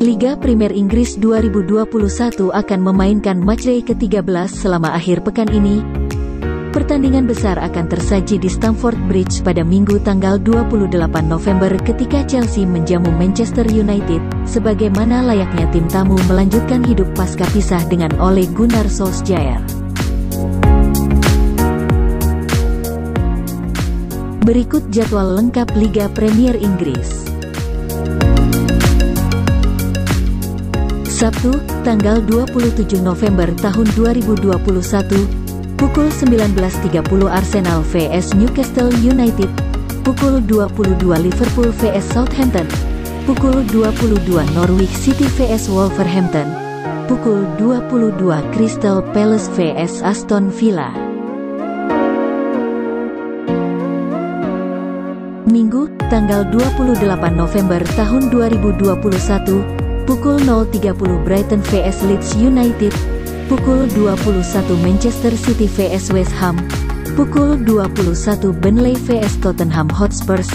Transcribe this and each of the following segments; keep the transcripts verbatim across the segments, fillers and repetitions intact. Liga Premier Inggris dua ribu dua puluh satu akan memainkan matchday ke tiga belas selama akhir pekan ini. Pertandingan besar akan tersaji di Stamford Bridge pada Minggu tanggal dua puluh delapan November ketika Chelsea menjamu Manchester United, sebagaimana layaknya tim tamu melanjutkan hidup pasca pisah dengan Ole Gunnar Solskjaer. Berikut jadwal lengkap Liga Premier Inggris. Sabtu, tanggal dua puluh tujuh November tahun dua ribu dua puluh satu, pukul sembilan belas tiga puluh Arsenal versus Newcastle United, pukul dua puluh dua Liverpool versus Southampton, pukul dua puluh dua Norwich City versus Wolverhampton, pukul dua puluh dua Crystal Palace versus Aston Villa. Minggu, tanggal dua puluh delapan November tahun dua ribu dua puluh satu, pukul nol tiga puluh Brighton versus Leeds United, pukul dua puluh satu Manchester City versus West Ham, pukul dua puluh satu Burnley versus Tottenham Hotspurs,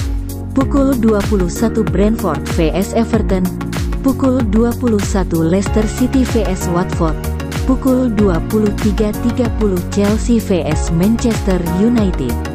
pukul dua puluh satu Brentford versus Everton, pukul dua puluh satu Leicester City versus Watford, pukul dua puluh tiga tiga puluh Chelsea versus Manchester United.